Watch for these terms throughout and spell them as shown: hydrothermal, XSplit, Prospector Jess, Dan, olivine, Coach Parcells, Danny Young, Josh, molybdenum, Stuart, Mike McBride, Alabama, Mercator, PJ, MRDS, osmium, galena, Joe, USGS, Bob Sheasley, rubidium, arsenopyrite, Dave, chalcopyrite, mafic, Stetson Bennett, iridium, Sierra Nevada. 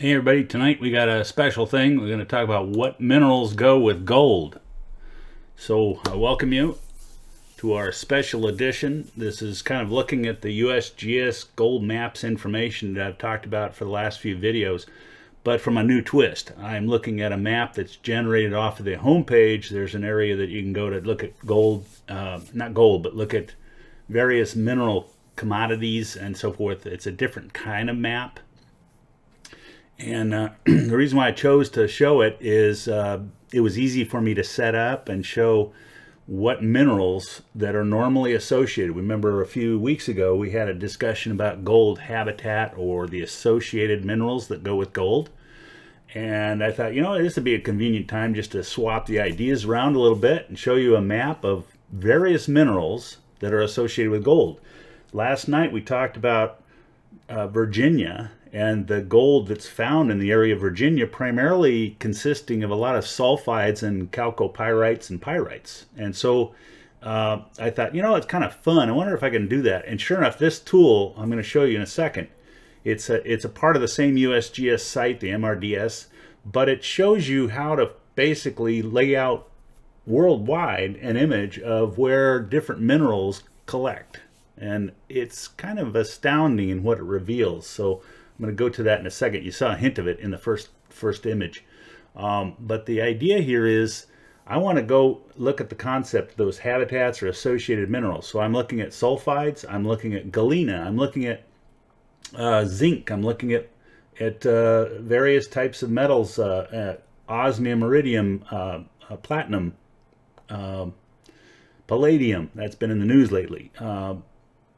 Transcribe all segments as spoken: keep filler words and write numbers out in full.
Hey everybody, tonight we got a special thing. We're going to talk about what minerals go with gold. So I welcome you to our special edition. This is kind of looking at the U S G S gold maps information that I've talked about for the last few videos, but from a new twist. I'm looking at a map that's generated off of the homepage. There's an area that you can go to look at gold, uh, not gold, but look at various mineral commodities and so forth. It's a different kind of map. And uh, the reason why I chose to show it is uh, it was easy for me to set up and show what minerals that are normally associated. Remember a few weeks ago we had a discussion about gold habitat or the associated minerals that go with gold. And I thought, you know, this would be a convenient time just to swap the ideas around a little bit and show you a map of various minerals that are associated with gold. Last night we talked about uh, Virginia and the gold that's found in the area of Virginia, primarily consisting of a lot of sulfides and chalcopyrites and pyrites. And so uh, I thought, you know, it's kind of fun. I wonder if I can do that. And sure enough, this tool I'm going to show you in a second. It's a, it's a part of the same U S G S site, the M R D S, but it shows you how to basically lay out worldwide an image of where different minerals collect. And it's kind of astounding in what it reveals. So I'm going to go to that in a second. You saw a hint of it in the first first image. Um, but the idea here is I want to go look at the concept of those habitats or associated minerals. So I'm looking at sulfides. I'm looking at galena. I'm looking at uh, zinc. I'm looking at, at uh, various types of metals, uh, uh, osmium, iridium, uh, uh, platinum, uh, palladium. That's been in the news lately. Uh,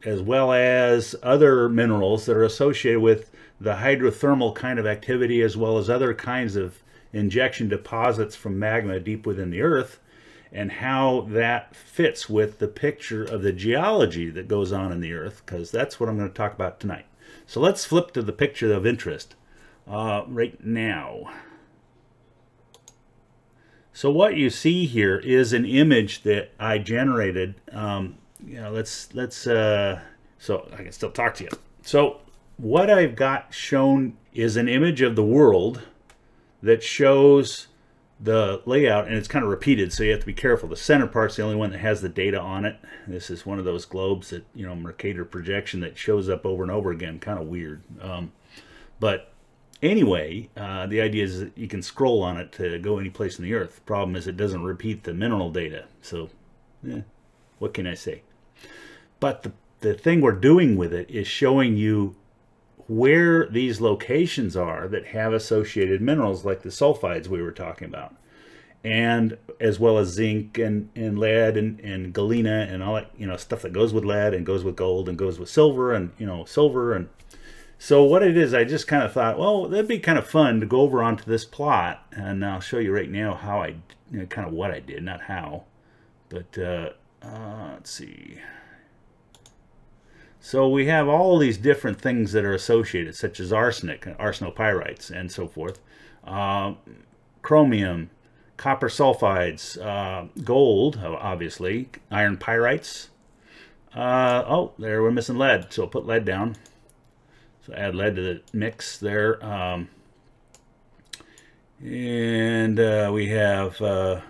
as well as other minerals that are associated with the hydrothermal kind of activity, as well as other kinds of injection deposits from magma deep within the earth, and how that fits with the picture of the geology that goes on in the earth, because that's what I'm going to talk about tonight. So let's flip to the picture of interest uh, right now. So what you see here is an image that I generated. Um, you know, let's let's uh so I can still talk to you. So what I've got shown is an image of the world that shows the layout, and it's kind of repeated, so you have to be careful. The center part's the only one that has the data on it. This is one of those globes that, you know, Mercator projection that shows up over and over again, kind of weird. Um but anyway, uh the idea is that you can scroll on it to go any place in the earth. The problem is it doesn't repeat the mineral data, so yeah, what can I say? But the, the thing we're doing with it is showing you where these locations are that have associated minerals like the sulfides we were talking about, and as well as zinc and, and lead and, and galena and all that, you know, stuff that goes with lead and goes with gold and goes with silver and, you know, silver. And so what it is, I just kind of thought, well, that'd be kind of fun to go over onto this plot, and I'll show you right now how I, you know, kind of what I did, not how, but uh, uh, let's see. So we have all these different things that are associated, such as arsenic, arsenopyrites, and so forth, uh, chromium, copper sulfides, uh, gold, obviously, iron pyrites. Uh, oh, there we're missing lead, so I'll put lead down. So add lead to the mix there. Um, and uh, we have... Uh,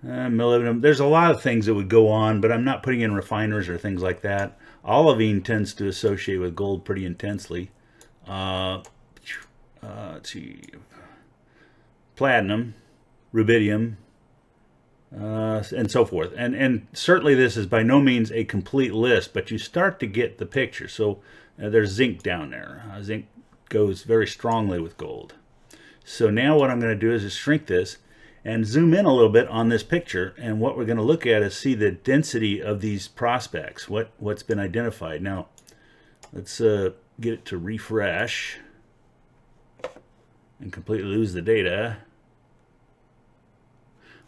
Uh, molybdenum. There's a lot of things that would go on, but I'm not putting in refiners or things like that. Olivine tends to associate with gold pretty intensely. Uh, uh, let's see. Platinum, rubidium, uh, and so forth. And, and certainly this is by no means a complete list, but you start to get the picture. So uh, there's zinc down there. Uh, zinc goes very strongly with gold. So now what I'm going to do is just shrink this and zoom in a little bit on this picture, and what we're going to look at is see the density of these prospects, what what's been identified. Now let's uh, get it to refresh and completely lose the data.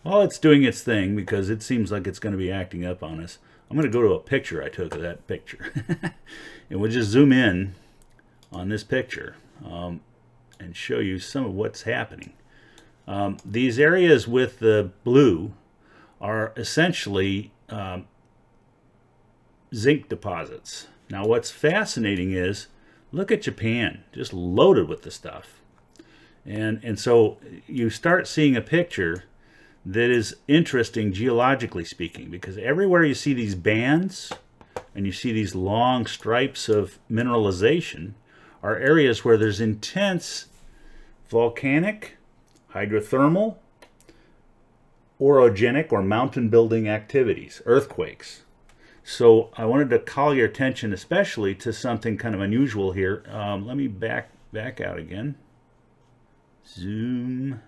While it's doing its thing, because it seems like it's going to be acting up on us, I'm going to go to a picture I took of that picture and we'll just zoom in on this picture um, and show you some of what's happening. Um, these areas with the blue are essentially um, zinc deposits. Now what's fascinating is Look at Japan, just loaded with the stuff. And, and so you start seeing a picture that is interesting geologically speaking, because everywhere you see these bands and you see these long stripes of mineralization are areas where there's intense volcanic, hydrothermal, orogenic or mountain building activities, earthquakes. So I wanted to call your attention especially to something kind of unusual here. Um, let me back back out again. Zoom.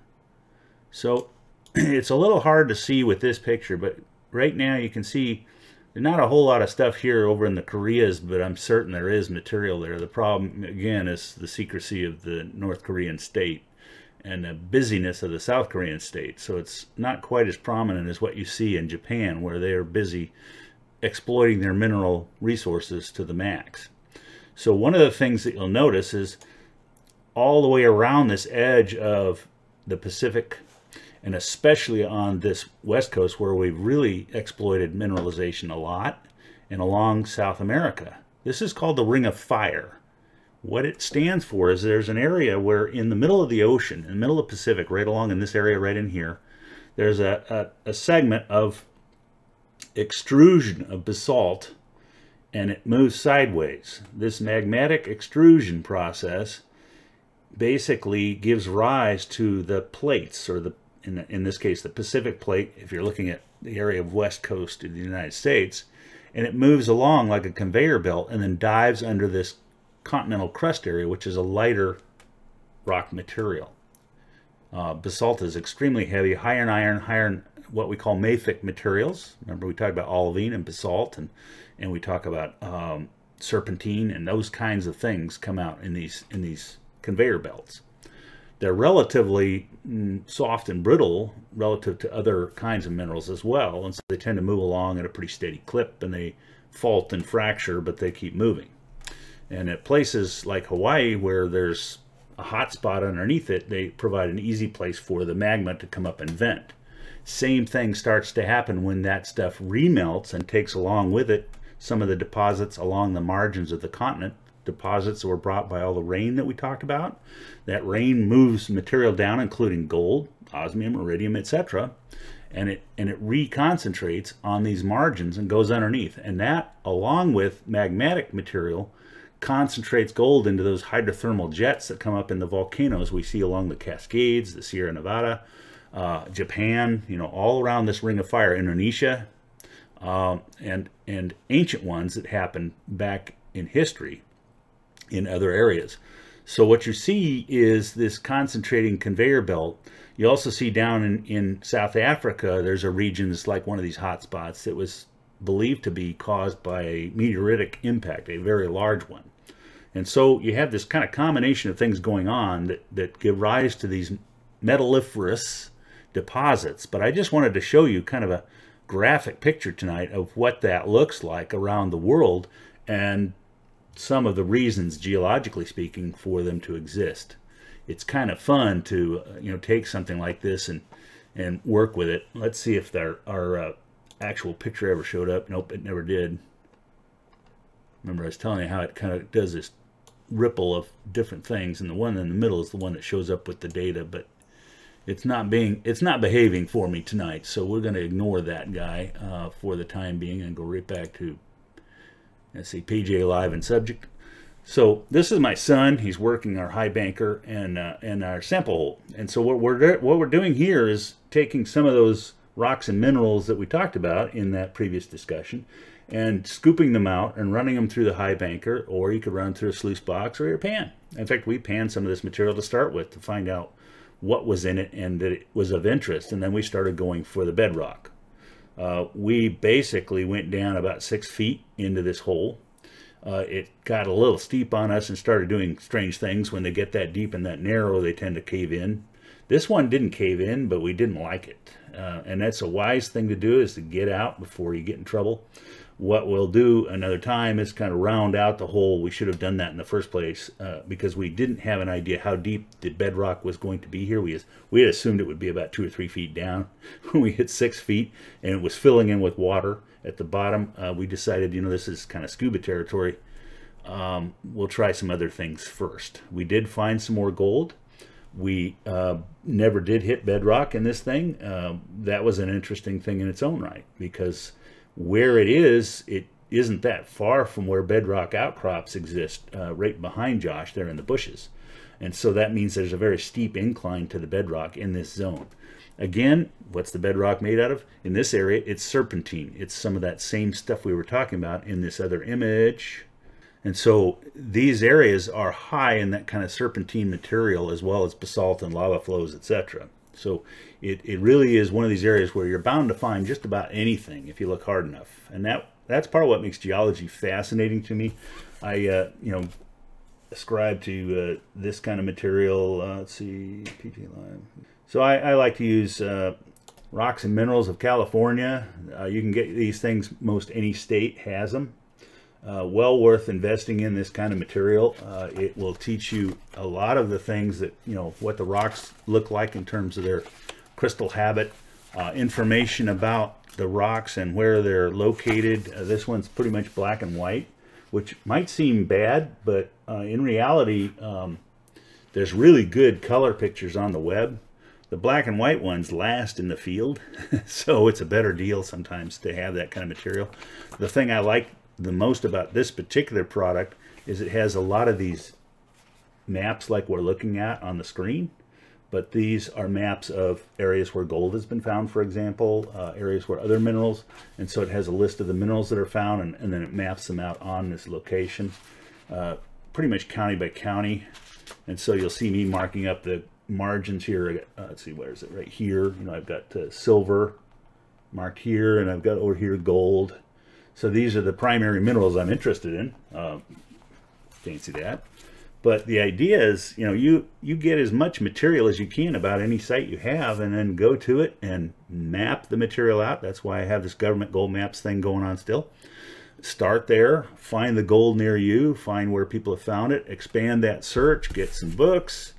So it's a little hard to see with this picture, but right now you can see there's not a whole lot of stuff here over in the Koreas, but I'm certain there is material there. The problem, again, is the secrecy of the North Korean state and the busyness of the South Korean state. So it's not quite as prominent as what you see in Japan, where they are busy exploiting their mineral resources to the max. So one of the things that you'll notice is all the way around this edge of the Pacific, and especially on this West Coast where we've really exploited mineralization a lot, and along South America. This is called the Ring of Fire. What it stands for is there's an area where in the middle of the ocean, in the middle of the Pacific, right along in this area right in here, there's a, a, a segment of extrusion of basalt, and it moves sideways. This magmatic extrusion process basically gives rise to the plates, or the in, the, in this case the Pacific plate, if you're looking at the area of West Coast of the United States, and it moves along like a conveyor belt and then dives under this continental crust area, which is a lighter rock material. Uh, basalt is extremely heavy, higher in iron, higher in what we call mafic materials. Remember, we talked about olivine and basalt, and and we talk about um, serpentine, and those kinds of things come out in these in these conveyor belts. They're relatively mm, soft and brittle relative to other kinds of minerals as well, and so they tend to move along at a pretty steady clip, and they fault and fracture, but they keep moving. And at places like Hawaii, where there's a hot spot underneath it, they provide an easy place for the magma to come up and vent. Same thing starts to happen when that stuff remelts and takes along with it some of the deposits along the margins of the continent, deposits that were brought by all the rain that we talked about. That rain moves material down, including gold, osmium, iridium, et cetera, and it and it reconcentrates on these margins and goes underneath. And that, along with magmatic material, concentrates gold into those hydrothermal jets that come up in the volcanoes we see along the Cascades, the Sierra Nevada, Uh, Japan, you know, all around this Ring of Fire, Indonesia, um, and and ancient ones that happened back in history in other areas. So what you see is this concentrating conveyor belt. You also see down in, in South Africa, there's a region that's like one of these hot spots that was believed to be caused by a meteoritic impact, a very large one. And so you have this kind of combination of things going on that, that give rise to these metalliferous deposits. But I just wanted to show you kind of a graphic picture tonight of what that looks like around the world, and some of the reasons, geologically speaking, for them to exist. It's kind of fun to, you know, take something like this and and work with it. Let's see if there, our uh, actual picture ever showed up. Nope, it never did. Remember, I was telling you how it kind of does this ripple of different things, and the one in the middle is the one that shows up with the data, but it's not being, it's not behaving for me tonight, so we're going to ignore that guy uh, for the time being and go right back to, let's see, P J Live and Subject. So this is my son. He's working our high banker and uh, and our sample hole. And so what we're what we're doing here is taking some of those rocks and minerals that we talked about in that previous discussion, and scooping them out and running them through the high banker, or you could run through a sluice box or your pan. In fact, we panned some of this material to start with to find out what was in it and that it was of interest, and then we started going for the bedrock. Uh, we basically went down about six feet into this hole. Uh, it got a little steep on us and started doing strange things. When they get that deep and that narrow, they tend to cave in. This one didn't cave in, but we didn't like it. Uh, and that's a wise thing to do, is to get out before you get in trouble. What we'll do another time is kind of round out the hole. We should have done that in the first place, uh, because we didn't have an idea how deep the bedrock was going to be here. We, we had assumed it would be about two or three feet down. We hit six feet, and it was filling in with water at the bottom. Uh, we decided, you know, this is kind of scuba territory. um, we'll try some other things first. We did find some more gold. We uh, never did hit bedrock in this thing. Uh, that was an interesting thing in its own right, because where it is, it isn't that far from where bedrock outcrops exist, uh, right behind Josh there in the bushes. And so that means there's a very steep incline to the bedrock in this zone. Again, what's the bedrock made out of? In this area, it's serpentine. It's some of that same stuff we were talking about in this other image. And so these areas are high in that kind of serpentine material, as well as basalt and lava flows, et cetera. So it, it really is one of these areas where you're bound to find just about anything if you look hard enough. And that that's part of what makes geology fascinating to me. I, uh, you know, ascribe to uh, this kind of material. Uh, let's see, P J Live. So I, I like to use uh, Rocks and Minerals of California. Uh, you can get these things, most any state has them. Uh, well worth investing in this kind of material. Uh, it will teach you a lot of the things that, you know, what the rocks look like in terms of their crystal habit, uh, information about the rocks and where they're located. Uh, this one's pretty much black and white, which might seem bad, but uh, in reality, um, there's really good color pictures on the web. The black and white ones last in the field, so it's a better deal sometimes to have that kind of material. The thing I like the most about this particular product is it has a lot of these maps like we're looking at on the screen, but these are maps of areas where gold has been found, for example, uh, areas where other minerals, and so it has a list of the minerals that are found, and, and then it maps them out on this location, uh, pretty much county by county. And so you'll see me marking up the margins here. Uh, let's see, where is it? Right here. You know, I've got uh, silver marked here, and I've got over here gold. So these are the primary minerals I'm interested in. Um, can't see that, but the idea is, you know, you you get as much material as you can about any site you have, and then go to it and map the material out. That's why I have this government gold maps thing going on still. Start there, find the gold near you, find where people have found it, expand that search, get some books,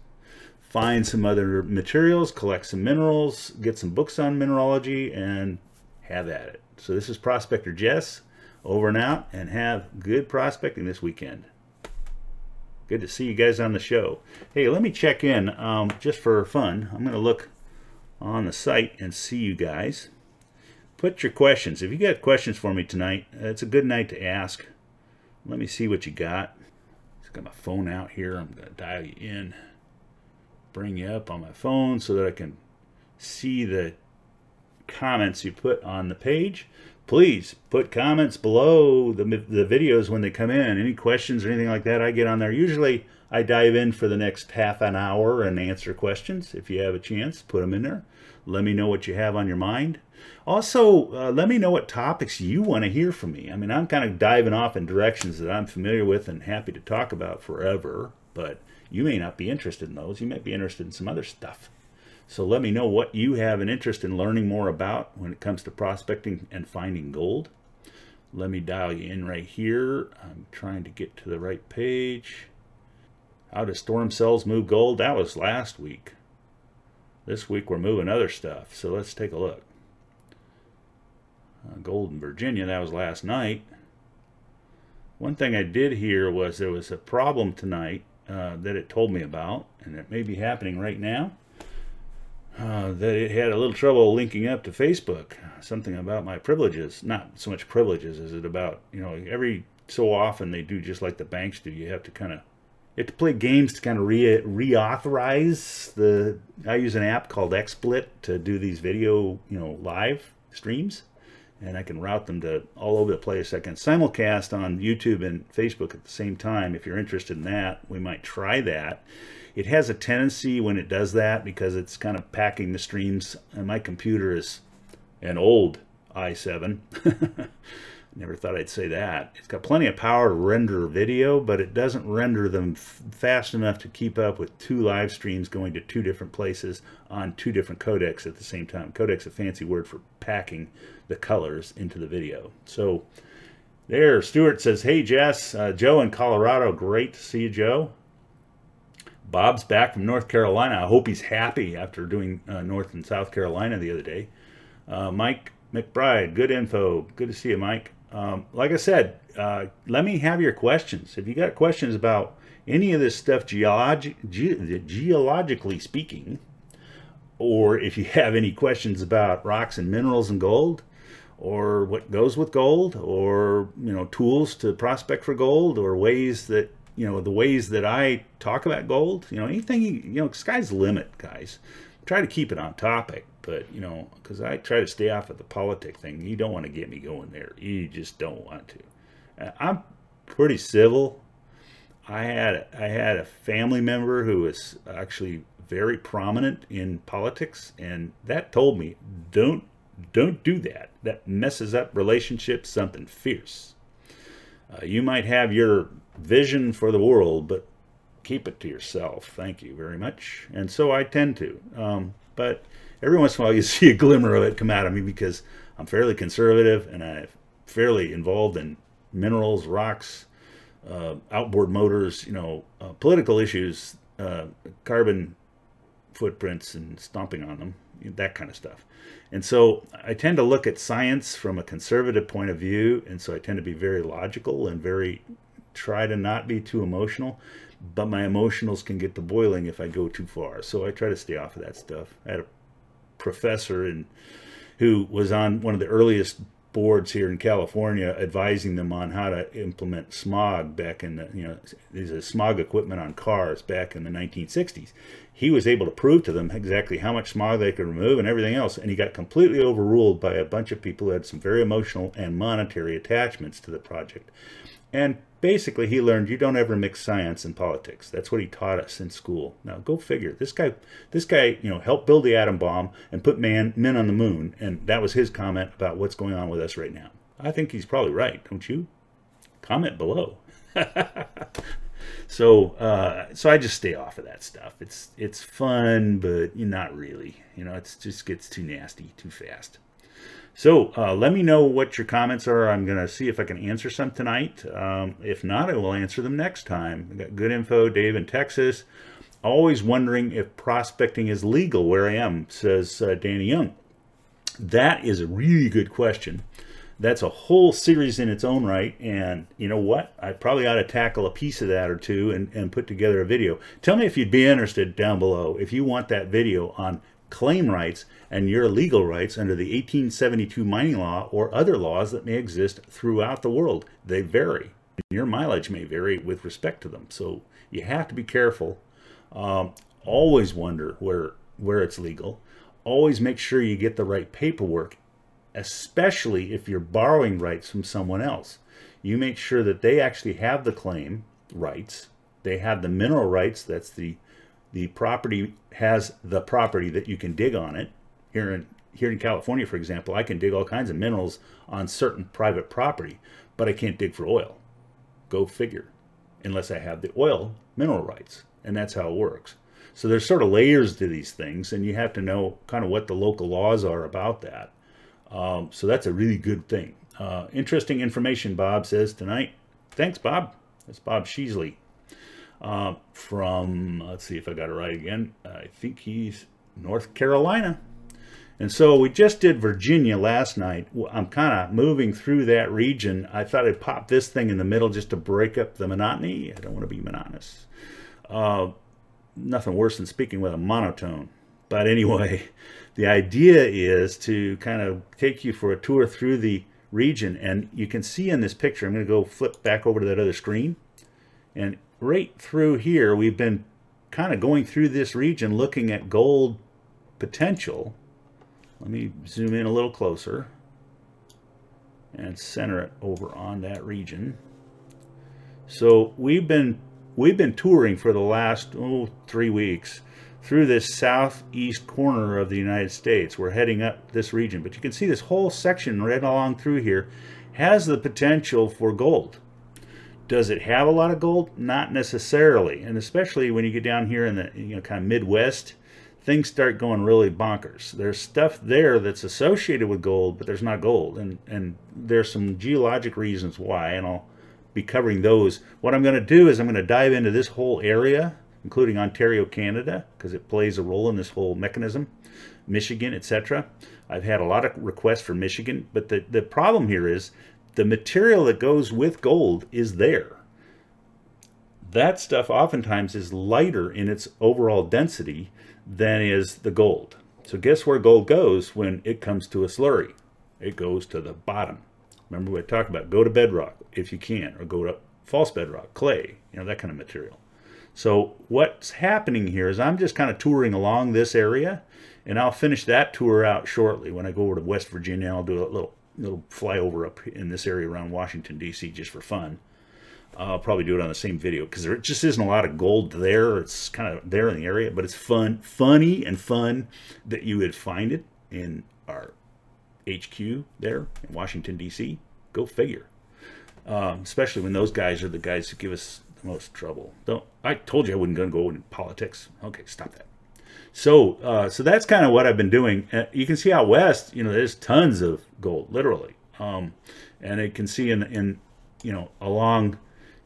find some other materials, collect some minerals, get some books on mineralogy, and have at it. So this is Prospector Jess, over and out, and have good prospecting this weekend. Good to see you guys on the show. Hey, let me check in um, just for fun. I'm going to look on the site and see you guys. Put your questions. If you got questions for me tonight, it's a good night to ask. Let me see what you got. Just got my phone out here. I'm going to dial you in. Bring you up on my phone so that I can see the comments you put on the page. Please put comments below the, the videos when they come in. Any questions or anything like that I get on there. Usually I dive in for the next half an hour and answer questions. If you have a chance, put them in there. Let me know what you have on your mind. Also, uh, let me know what topics you want to hear from me. I mean, I'm kind of diving off in directions that I'm familiar with and happy to talk about forever, but you may not be interested in those. You might be interested in some other stuff. So let me know what you have an interest in learning more about when it comes to prospecting and finding gold. Let me dial you in right here. I'm trying to get to the right page. How do storm cells move gold? That was last week. This week we're moving other stuff. So let's take a look. Uh, gold in Virginia, that was last night. One thing I did hear was there was a problem tonight Uh, that it told me about, and it may be happening right now, uh, that it had a little trouble linking up to Facebook. Something about my privileges, not so much privileges as it about, you know, every so often they do just like the banks do. You have to kind of, you have to play games to kind of re reauthorize the, I use an app called XSplit to do these video, you know, live streams, and I can route them to all over the place. I can simulcast on YouTube and Facebook at the same time. If you're interested in that, we might try that. It has a tendency when it does that, because it's kind of packing the streams, and my computer is an old i seven. Never thought I'd say that. It's got plenty of power to render video, but it doesn't render them fast enough to keep up with two live streams going to two different places on two different codecs at the same time. Codec's a fancy word for packing the colors into the video. So there, Stuart says, hey, Jess, uh, Joe in Colorado. Great to see you, Joe. Bob's back from North Carolina. I hope he's happy after doing uh, North and South Carolina the other day. Uh, Mike McBride, good info. Good to see you, Mike. Um, like I said, uh, let me have your questions. If you got questions about any of this stuff geologi ge geologically speaking, or if you have any questions about rocks and minerals and gold, or what goes with gold, or, you know, tools to prospect for gold, or ways that, you know, the ways that I talk about gold, you know, anything, you know, sky's the limit, guys. Try to keep it on topic, but, you know, because I try to stay off of the politic thing. You don't want to get me going there. You just don't want to. I'm pretty civil. I had, I had a family member who was actually very prominent in politics, and that told me, don't, don't do that. That messes up relationships, something fierce. Uh, you might have your vision for the world, but keep it to yourself. Thank you very much. And so I tend to, um, but every once in a while you see a glimmer of it come out of me, because I'm fairly conservative and I'm fairly involved in minerals, rocks, uh, outboard motors, you know, uh, political issues, uh, carbon footprints and stomping on them, that kind of stuff. And so I tend to look at science from a conservative point of view. And so I tend to be very logical and very, try to not be too emotional, but my emotionals can get to boiling if I go too far. So I try to stay off of that stuff. I had a professor in, who was on one of the earliest boards here in California advising them on how to implement smog back in the, you know, there's a smog equipment on cars back in the nineteen sixties. He was able to prove to them exactly how much smog they could remove and everything else. And he got completely overruled by a bunch of people who had some very emotional and monetary attachments to the project. And basically, he learned you don't ever mix science and politics. That's what he taught us in school. Now, go figure. This guy, this guy, you know, helped build the atom bomb and put man, men on the moon. And that was his comment about what's going on with us right now. I think he's probably right, don't you? Comment below. so, uh, so I just stay off of that stuff. It's it's fun, but not really. You know, it just gets too nasty too fast. So uh, let me know what your comments are. I'm going to see if I can answer some tonight. Um, if not, I will answer them next time. I got good info. Dave in Texas. Always wondering if prospecting is legal where I am, says uh, Danny Young. That is a really good question. That's a whole series in its own right. And you know what? I probably ought to tackle a piece of that or two and, and put together a video. Tell me if you'd be interested down below if you want that video on claim rights and your legal rights under the eighteen seventy-two mining law or other laws that may exist throughout the world. They vary. Your mileage may vary with respect to them. So you have to be careful. Um, always wonder where, where it's legal. Always make sure you get the right paperwork, especially if you're borrowing rights from someone else. You make sure that they actually have the claim rights. They have the mineral rights. That's the The property has the property that you can dig on it. Here in, here in California, for example, I can dig all kinds of minerals on certain private property, but I can't dig for oil. Go figure. Unless I have the oil mineral rights. And that's how it works. So there's sort of layers to these things, and you have to know kind of what the local laws are about that. Um, so that's a really good thing. Uh, interesting information, Bob says tonight. Thanks, Bob. That's Bob Sheasley. Uh, from, let's see if I got it right again, I think he's North Carolina. And so we just did Virginia last night. I'm kind of moving through that region. I thought I'd pop this thing in the middle just to break up the monotony. I don't want to be monotonous. Uh, nothing worse than speaking with a monotone. But anyway, the idea is to kind of take you for a tour through the region. And you can see in this picture, I'm going to go flip back over to that other screen. And right through here, we've been kind of going through this region looking at gold potential. Let me zoom in a little closer and center it over on that region. So we've been we've been touring for the last oh, three weeks through this southeast corner of the United States. We're heading up this region, but you can see this whole section right along through here has the potential for gold. Does it have a lot of gold? Not necessarily. And especially when you get down here in the, you know, kind of Midwest, things start going really bonkers. There's stuff there that's associated with gold, but there's not gold. And, and there's some geologic reasons why, and I'll be covering those. What I'm going to do is I'm going to dive into this whole area, including Ontario, Canada, because it plays a role in this whole mechanism, Michigan, et cetera. I've had a lot of requests for Michigan, but the, the problem here is the material that goes with gold is there. That stuff oftentimes is lighter in its overall density than is the gold. So guess where gold goes when it comes to a slurry? It goes to the bottom. Remember what I talked about, go to bedrock if you can, or go to false bedrock, clay, you know, that kind of material. So what's happening here is I'm just kind of touring along this area, and I'll finish that tour out shortly. When I go over to West Virginia, I'll do a little, little flyover up in this area around Washington, D C just for fun. I'll probably do it on the same video because there just isn't a lot of gold there. It's kind of there in the area, but it's fun, funny and fun that you would find it in our H Q there in Washington, D C Go figure. Um, especially when those guys are the guys who give us the most trouble. Don't, I told you I wasn't going to go into politics. Okay, stop that. So, uh, so that's kind of what I've been doing. Uh, you can see out west, you know, there's tons of gold, literally. Um, and it can see in, in, you know, along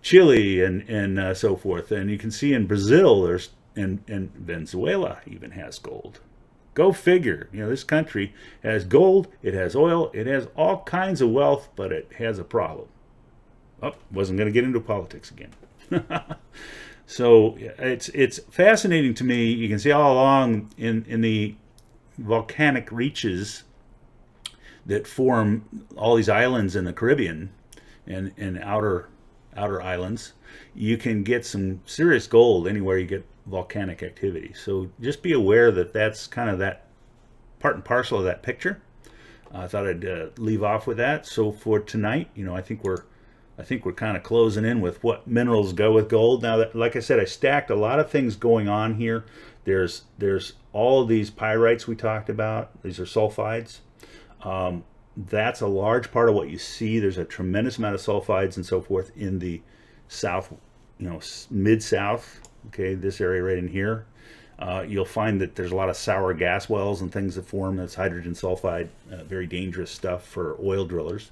Chile and, and uh, so forth. And you can see in Brazil, there's, and, and Venezuela even has gold. Go figure. You know, this country has gold, it has oil, it has all kinds of wealth, but it has a problem. Oh, wasn't going to get into politics again. So it's it's fascinating to me. You can see all along in, in the volcanic reaches that form all these islands in the Caribbean and, and outer, outer islands, you can get some serious gold anywhere you get volcanic activity. So just be aware that that's kind of that part and parcel of that picture. Uh, I thought I'd uh, leave off with that. So for tonight, you know, I think we're I think we're kind of closing in with what minerals go with gold. Now, that, like I said, I stacked a lot of things going on here. There's there's all of these pyrites we talked about. These are sulfides. Um, that's a large part of what you see. There's a tremendous amount of sulfides and so forth in the south, you know, mid-south. Okay, this area right in here. Uh, you'll find that there's a lot of sour gas wells and things that form. That's hydrogen sulfide, uh, very dangerous stuff for oil drillers.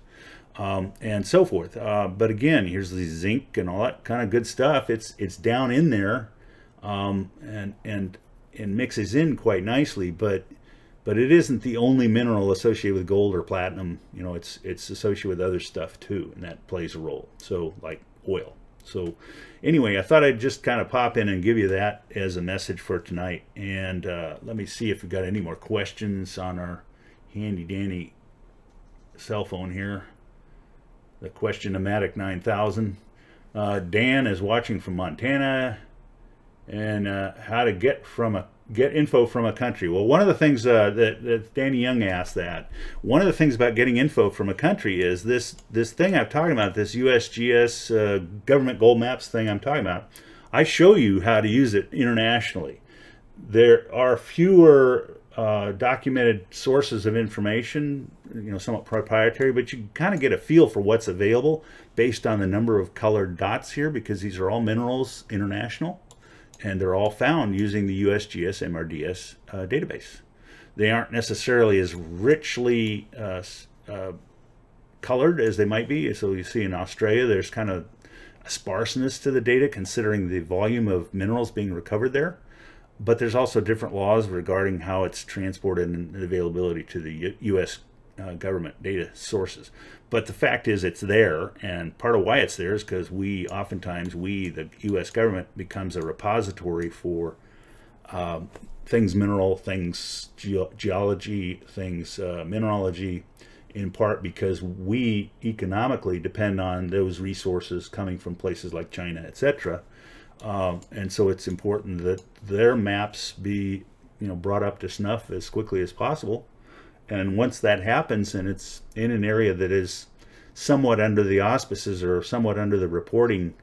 Um, and so forth. Uh, but again, here's the zinc and all that kind of good stuff. It's it's down in there, um, and and and mixes in quite nicely. But but it isn't the only mineral associated with gold or platinum. You know, it's it's associated with other stuff too, and that plays a role. So like oil. So anyway, I thought I'd just kind of pop in and give you that as a message for tonight. And uh, let me see if we've got any more questions on our handy dandy cell phone here. The Question-O-Matic nine thousand. Uh, Dan is watching from Montana, and uh, how to get from a get info from a country. Well, one of the things uh, that, that Danny Young asked that. One of the things about getting info from a country is this this thing I'm talking about, this U S G S uh, government gold maps thing I'm talking about. I show you how to use it internationally. There are fewer Uh, documented sources of information, you know, somewhat proprietary, but you kind of get a feel for what's available based on the number of colored dots here, because these are all minerals international, and they're all found using the U S G S M R D S uh, database. They aren't necessarily as richly uh, uh, colored as they might be. So you see in Australia, there's kind of a sparseness to the data considering the volume of minerals being recovered there. But there's also different laws regarding how it's transported and availability to the U U.S. Uh, government data sources. But the fact is it's there, and part of why it's there is because we oftentimes, we, the U S government, becomes a repository for uh, things mineral, things ge geology, things uh, mineralogy, in part because we economically depend on those resources coming from places like China, et cetera. Um, and so it's important that their maps be, you know, brought up to snuff as quickly as possible. And once that happens, and it's in an area that is somewhat under the auspices or somewhat under the reporting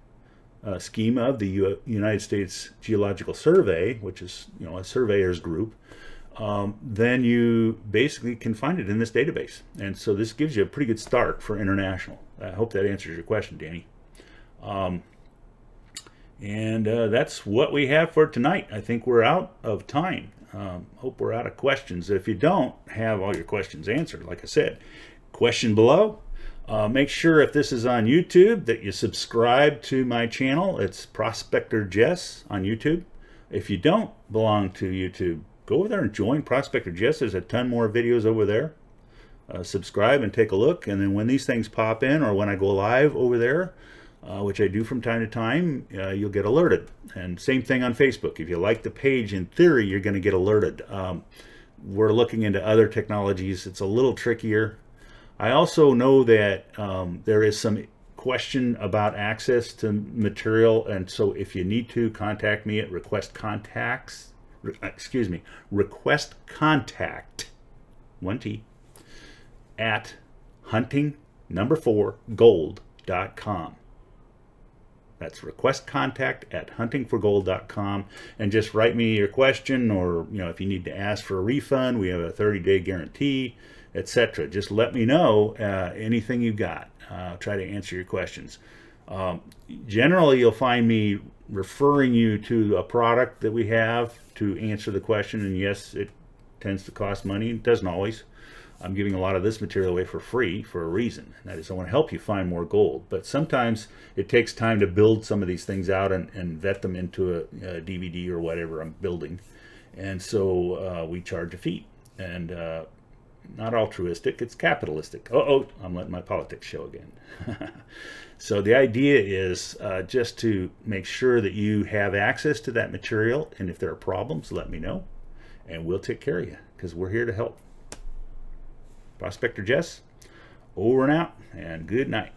uh, scheme of the U United States Geological Survey, which is, you know, a surveyor's group, um, then you basically can find it in this database. And so this gives you a pretty good start for international. I hope that answers your question, Danny. Um, And uh, that's what we have for tonight. I think we're out of time. Um, hope we're out of questions. If you don't have all your questions answered, like I said, question below. Uh, make sure if this is on YouTube that you subscribe to my channel. It's Prospector Jess on YouTube. If you don't belong to YouTube, go over there and join Prospector Jess. There's a ton more videos over there. uh, subscribe and take a look. And then when these things pop in, or when I go live over there, uh, which I do from time to time, uh, you'll get alerted. And same thing on Facebook. If you like the page, in theory, you're going to get alerted. Um, we're looking into other technologies. It's a little trickier. I also know that um, there is some question about access to material, and so if you need to contact me at request contacts, re excuse me, request contact one t at hunting number four gold dot com. That's request contact at hunting for gold dot com, and just write me your question, or you know, if you need to ask for a refund, we have a thirty day guarantee, et cetera. Just let me know uh, anything you got. I'll uh, try to answer your questions. Um, generally, you'll find me referring you to a product that we have to answer the question. And yes, it tends to cost money. It doesn't always. I'm giving a lot of this material away for free for a reason. That is, I want to help you find more gold. But sometimes it takes time to build some of these things out and, and vet them into a, a D V D or whatever I'm building. And so uh, we charge a fee. And uh, not altruistic, it's capitalistic. Uh oh, I'm letting my politics show again. So the idea is uh, just to make sure that you have access to that material, and if there are problems, let me know, and we'll take care of you, because we're here to help. Prospector Jess, over and out, and good night.